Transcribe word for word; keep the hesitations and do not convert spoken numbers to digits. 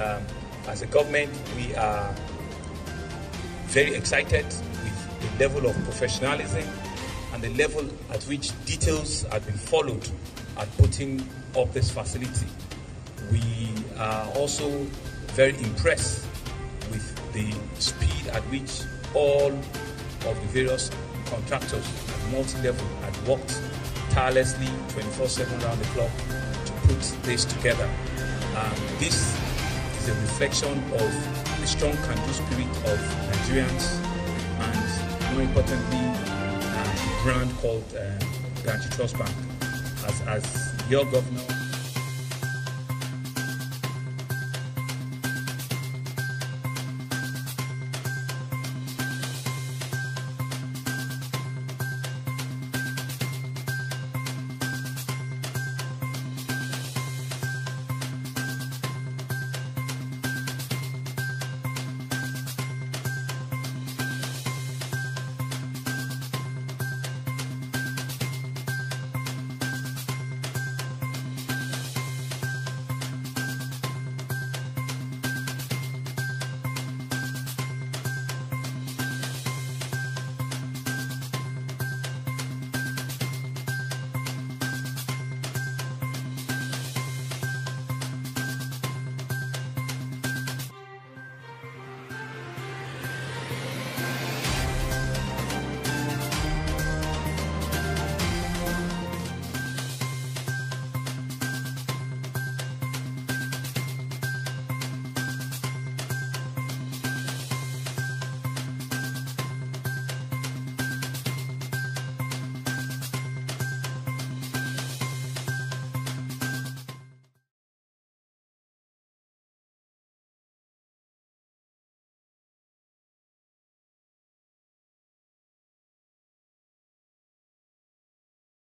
um, as a government, we are very excited with the level of professionalism and the level at which details have been followed at putting up this facility. We are also very impressed with the speed at which all of the various contractors at multi-level had worked tirelessly twenty-four seven around the clock to put this together. Um, this is a reflection of the strong can-do spirit of Nigerians and, more importantly, uh, the brand called uh, Guaranty Trust Bank. As, as your governor,